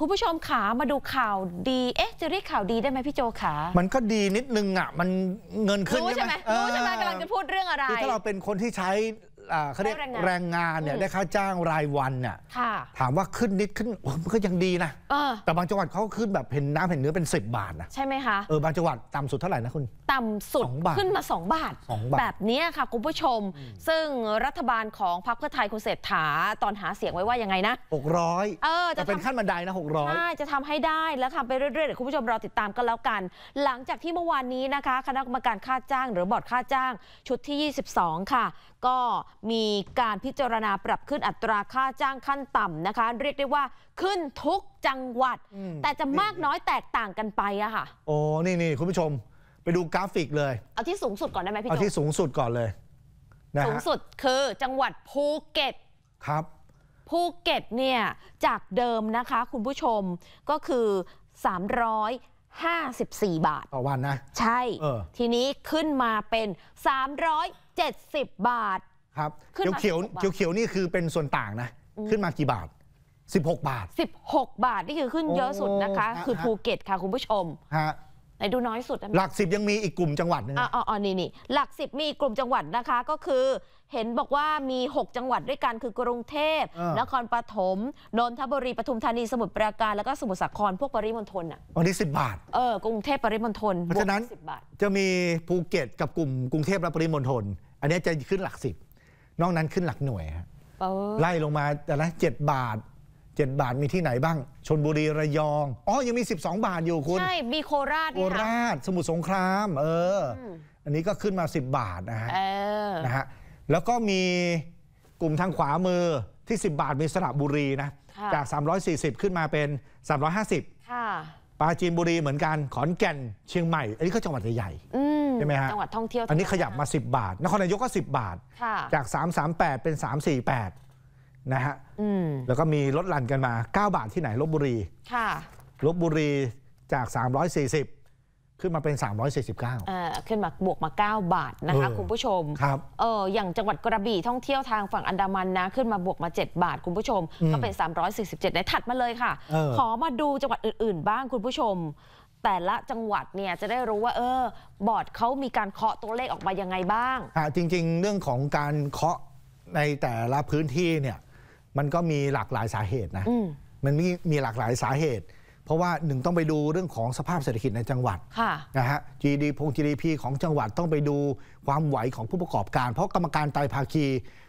คุณผู้ชมขามาดูข่าวดีเอ๊ะจะเรียกข่าวดีได้ไหมพี่โจขามันก็ดีนิดนึงอ่ะมันเงินขึ้นใช่ไหมรู้ใช่ไหมกำลังจะพูดเรื่องอะไรถ้าเราเป็นคนที่ใช้เขาเรียกแรงงานเนี่ยได้ค่าจ้างรายวันเนี่ยถามว่าขึ้นนิดขึ้นมันก็ยังดีนะแต่บางจังหวัดเขาขึ้นแบบเห็นน้ำเห็นเนื้อเป็น10 บาทนะใช่ไหมคะบางจังหวัดต่ำสุดเท่าไหร่นะคุณต่ำสุดขึ้นมา2 บาทแบบนี้ค่ะคุณผู้ชมซึ่งรัฐบาลของพรรคเพื่อไทยคุณเศรษฐาตอนหาเสียงไว้ว่ายังไงนะ600จะเป็นขั้นบันไดนะ600ใช่จะทำให้ได้แล้วทำไปเรื่อยๆเดี๋ยวคุณผู้ชมรอติดตามกันแล้วกันหลังจากที่เมื่อวานนี้นะคะคณะกรรมการค่าจ้างหรือบอร์ดค่าจ้างชุดที่22ค่ะก็มีการพิจารณาปรับขึ้นอัตราค่าจ้างขั้นต่ำนะคะเรียกได้ว่าขึ้นทุกจังหวัดแต่จะมากน้อยแตกต่างกันไปอะค่ะโอ้นี่คุณผู้ชมไปดูกราฟิกเลยเอาที่สูงสุดก่อนได้ไหมพี่โจเอาที่สูงสุดก่อนเลยนะสูงสุดคือจังหวัดภูเก็ตครับภูเก็ตเนี่ยจากเดิมนะคะคุณผู้ชมก็คือ354 บาทต่อวันนะใช่ทีนี้ขึ้นมาเป็น370 บาทครับเขียวนี่คือเป็นส่วนต่างนะขึ้นมากี่บาท16 บาท16 บาทนี่คือขึ้นเยอะสุดนะคะคือภูเก็ตค่ะคุณผู้ชมไหนดูน้อยสุดหลัก10ยังมีอีกกลุ่มจังหวัดนึงนี่หลัก10มีกลุ่มจังหวัดนะคะก็คือเห็นบอกว่ามี6 จังหวัดด้วยกันคือกรุงเทพนครปฐมนนทบุรีปทุมธานีสมุทรปราการแล้วก็สมุทรสาครพวกปริมณฑลวันนี้10 บาทกรุงเทพปริมณฑลเพราะฉะนั้นจะมีภูเก็ตกับกลุ่มกรุงเทพและปริมณฑลอันนี้จะขึ้นหลัก10นอกนั้นขึ้นหลักหน่วยฮะไล่ลงมาแต่ละ7 บาทมีที่ไหนบ้างชลบุรีระยองยังมี12 บาทอยู่คุณใช่มีโคราชสมุทรสงครามอันนี้ก็ขึ้นมา10 บาทนะฮะแล้วก็มีกลุ่มทางขวามือที่10 บาทมีสระบุรีนะจาก340ขึ้นมาเป็น350ปราจีนบุรีเหมือนกันขอนแก่นเชียงใหม่อันนี้ก็จังหวัดใหญ่ใช่ไหมฮะจังหวัดท่องเที่ยวอันนี้ขยับมา10 บาทนครนายกก็10 บาทจาก338เป็น348นะฮะแล้วก็มีลดหลั่นกันมา9 บาทที่ไหนลพบุรีลพบุรีจาก340ขึ้นมาเป็น349ขึ้นมาบวกมา9 บาทนะคะคุณผู้ชมครับอย่างจังหวัดกระบี่ท่องเที่ยวทางฝั่งอันดามันนะขึ้นมาบวกมา7 บาทคุณผู้ชมก็เป็น347ในถัดมาเลยค่ะขอมาดูจังหวัดอื่นๆบ้างคุณผู้ชมแต่ละจังหวัดเนี่ยจะได้รู้ว่าบอร์ดเขามีการเคาะตัวเลขออกมายังไงบ้างจริงๆเรื่องของการเคาะในแต่ละพื้นที่เนี่ยมันก็มีหลากหลายสาเหตุนะมันมีหลากหลายสาเหตุเพราะว่าหนึ่งต้องไปดูเรื่องของสภาพเศรษฐกิจในจังหวัดนะฮะ GDP ของจังหวัดต้องไปดูความไหวของผู้ประกอบการเพราะกรรมการไตรภาคี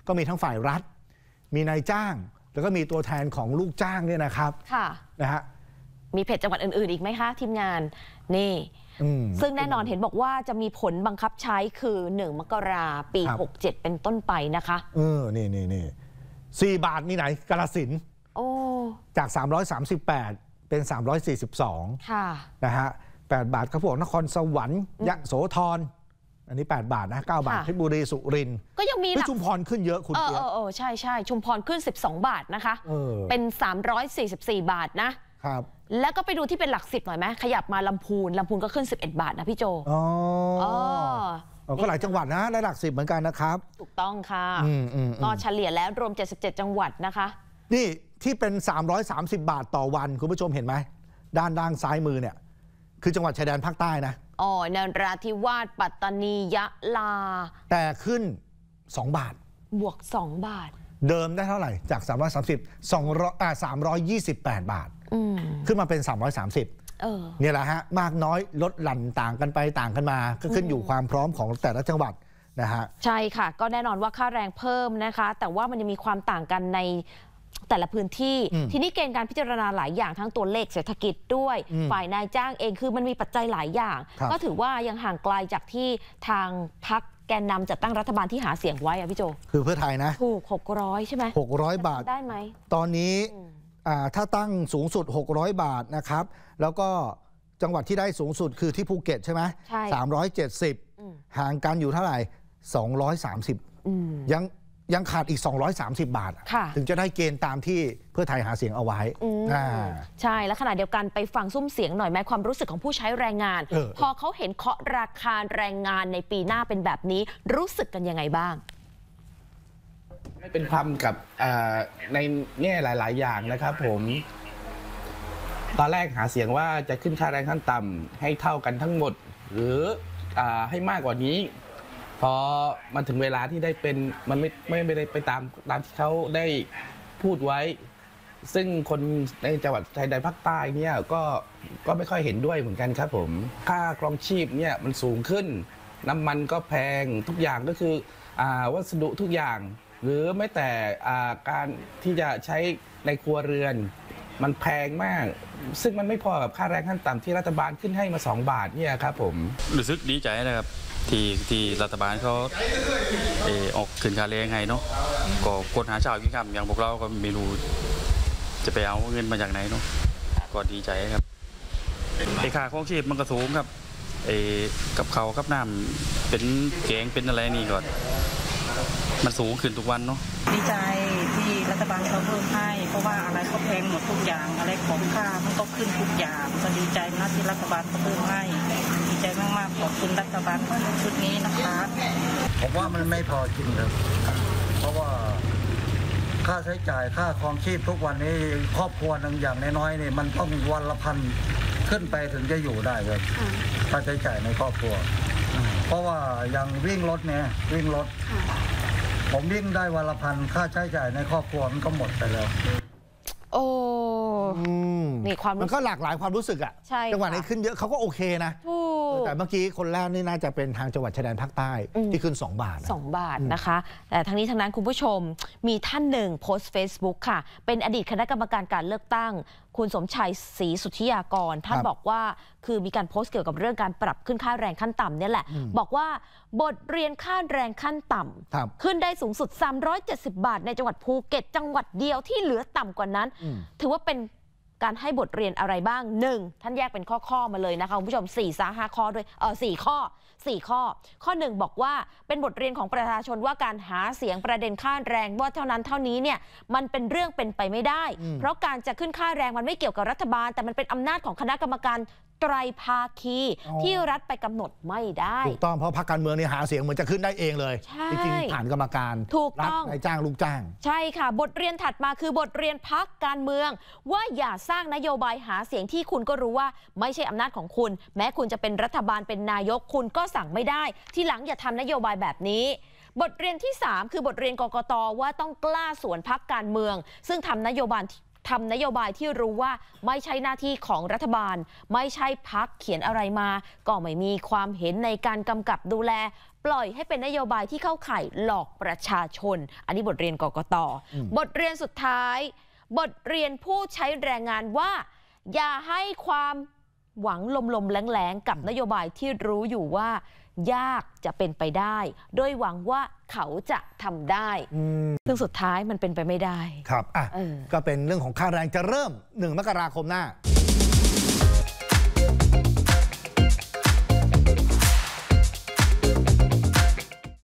ก็มีทั้งฝ่ายรัฐมีนายจ้างแล้วก็มีตัวแทนของลูกจ้างเนี่ยนะครับนะฮะมีเพจจังหวัดอื่นๆอีกไหมคะทีมงานนี่ซึ่งแน่นอนเห็นบอกว่าจะมีผลบังคับใช้คือ1 มกราปี67เป็นต้นไปนะคะนี่4 บาทมีไหนกาฬสินธุ์จาก338เป็น342ค่ะนะฮะ8 บาทก็พวกนครสวรรค์ยโสธรอันนี้8 บาทนะ9 บาทเพชรบุรีสุรินทร์ก็ยังมีชุมพรขึ้นเยอะคุณใช่ชุมพรขึ้น12 บาทนะคะเป็น344 บาทนะครับแล้วก็ไปดูที่เป็นหลัก10หน่อยไหมขยับมาลำพูนก็ขึ้น11 บาทนะพี่โจก็หลายจังหวัดนะได้หลัก10เหมือนกันนะครับถูกต้องค่ะก็เฉลี่ยแล้วรวม77จังหวัดนะคะนี่ที่เป็น330 บาทต่อวันคุณผู้ชมเห็นไหมด้านล่างซ้ายมือเนี่ยคือจังหวัดชายแดนภาคใต้นะนราธิวาสปัตตานียะลาแต่ขึ้น2 บาทบวก2 บาทเดิมได้เท่าไหร่จาก328 บาทขึ้นมาเป็น330เนี่ยแหละฮะมากน้อยลดหลั่นต่างกันไปต่างกันมาก็ขึ้นอยู่ความพร้อมของแต่ละจังหวัดนะฮะใช่ค่ะก็แน่นอนว่าค่าแรงเพิ่มนะคะแต่ว่ามันยังมีความต่างกันในแต่ละพื้นที่ทีนี้เกณฑ์การพิจารณาหลายอย่างทั้งตัวเลขเศรษฐกิจด้วยฝ่ายนายจ้างเองคือมันมีปัจจัยหลายอย่างก็ถือว่ายังห่างไกลจากที่ทางพรรคแกนนำจัดตั้งรัฐบาลที่หาเสียงไว้อะพี่โจคือเพื่อไทยนะถูก600ใช่ไหม600 บาทได้ไหมตอนนี้ถ้าตั้งสูงสุด600 บาทนะครับแล้วก็จังหวัดที่ได้สูงสุดคือที่ภูเก็ตใช่ไหม370ห่างกันอยู่เท่าไหร่230ยังขาดอีก230 บาทถึงจะได้เกณฑ์ตามที่เพื่อไทยหาเสียงเอาไว้ใช่และขณะเดียวกันไปฟังซุ้มเสียงหน่อยไหมความรู้สึกของผู้ใช้แรงงานพอเขาเห็นเคาะราคาแรงงานในปีหน้าเป็นแบบนี้รู้สึกกันยังไงบ้างไม่เป็นธรรมกับในแง่หลายๆอย่างนะครับผม ตอนแรกหาเสียงว่าจะขึ้นค่าแรงขั้นต่ำให้เท่ากันทั้งหมดหรือให้มากกว่านี้พอมันถึงเวลาที่ได้เป็นมันไม่ได้ไปตามที่เขาได้พูดไว้ซึ่งคนในจังหวัดชายแดนภาคใต้เนี่ยก็ไม่ค่อยเห็นด้วยเหมือนกันครับผมค่าครองชีพเนี่ยมันสูงขึ้นน้ำมันก็แพงทุกอย่างก็คือวัสดุทุกอย่างหรือแม้แต่การที่จะใช้ในครัวเรือนมันแพงมากซึ่งมันไม่พอกับค่าแรงขั้นต่ำที่รัฐบาลขึ้นให้มา2 บาทเนี่ยครับผมรู้สึกดีใจนะครับที่รัฐบาลเขาออกขึ้นค่าแรงให้เนาะก็คนหาเช้ากินค่ำอย่างพวกเราก็ไม่รู้จะไปเอาเงินมาจากไหนเนาะก็ดีใจครับค่าครองชีพมันก็สูงครับกับเขากับน้ำเป็นแกงเป็นอะไรนี่ก่อนมันสูงขึ้นทุกวันเนาะดีใจที่รัฐบาลเขาเพิ่มให้เพราะว่าอะไรเขาแพงหมดทุกอย่างอะไรของค่ามันก็ขึ้นทุกอย่างก็ดีใจนะที่รัฐบาลเขาเพิ่มให้ดีใจมากๆขอบคุณรัฐบาลชุดนี้นะคะผมว่ามันไม่พอกินเลยเพราะว่าค่าใช้จ่ายค่าครองชีพทุกวันนี้ครอบครัวหนึ่งอย่างน้อยๆนี่มันต้องวันละ1,000ขึ้นไปถึงจะอยู่ได้ครับค่าใช้จ่ายในครอบครัวเพราะว่าอย่างวิ่งรถเนี่ยวิ่งรถผมวิ่งได้วันละ1,000ค่าใช้จ่ายในครอบครัวมันก็หมดไปแล้วโอ้นี่ความมันก็หลากหลายความรู้สึกอ่ะจังหวัดไหนขึ้นเยอะเขาก็โอเคนะแต่เมื่อกี้คนแรกนี่น่าจะเป็นทางจังหวัดชายแดนภาคใต้ที่ขึ้น2 บาทนะคะแต่ทั้งนี้ทั้งนั้นคุณผู้ชมมีท่านหนึ่งโพสต์ Facebook ค่ะเป็นอดีตคณะกรรมการการเลือกตั้งคุณสมชัยศรีสุทธิยากรท่านบอกว่าคือมีการโพสต์เกี่ยวกับเรื่องการปรับขึ้นค่าแรงขั้นต่ำเนี่ยแหละบอกว่าบทเรียนค่าแรงขั้นต่ำขึ้นได้สูงสุด370 บาทในจังหวัดภูเก็ตจังหวัดเดียวที่เหลือต่ำกว่านั้นถือว่าเป็นการให้บทเรียนอะไรบ้าง 1. ท่านแยกเป็นข้อๆมาเลยนะคะคุณผู้ชม4-5 ข้อด้วย4 ข้อข้อ 1บอกว่าเป็นบทเรียนของประชาชนว่าการหาเสียงประเด็นค่าแรงว่าเท่านั้นเท่านี้เนี่ยมันเป็นเรื่องเป็นไปไม่ได้เพราะการจะขึ้นค่าแรงมันไม่เกี่ยวกับรัฐบาลแต่มันเป็นอำนาจของคณะกรรมการไตรภาคีที่รัฐไปกำหนดไม่ได้ถูกต้องเพราะพรรคการเมืองเนี่ยหาเสียงเหมือนจะขึ้นได้เองเลยจริงๆผ่านกรรมการถูกต้องนายจ้างลูกจ้างใช่ค่ะบทเรียนถัดมาคือบทเรียนพรรคการเมืองว่าอย่าสร้างนโยบายหาเสียงที่คุณก็รู้ว่าไม่ใช่อำนาจของคุณแม้คุณจะเป็นรัฐบาลเป็นนายกคุณก็สั่งไม่ได้ที่หลังอย่าทำนโยบายแบบนี้บทเรียนที่3คือบทเรียนกกต.ว่าต้องกล้าสวนพรรคการเมืองซึ่งทำนโยบายที่รู้ว่าไม่ใช่หน้าที่ของรัฐบาลไม่ใช่พรรคเขียนอะไรมาก็ไม่มีความเห็นในการกำกับดูแลปล่อยให้เป็นนโยบายที่เข้าข่ายหลอกประชาชนอันนี้บทเรียนกกต.บทเรียนสุดท้ายบทเรียนผู้ใช้แรงงานว่าอย่าให้ความหวังลมๆแรงๆกับนโยบายที่รู้อยู่ว่ายากจะเป็นไปได้โดยหวังว่าเขาจะทำได้ซึ่งสุดท้ายมันเป็นไปไม่ได้ครับก็เป็นเรื่องของค่าแรงจะเริ่ม1 มกราคมหน้า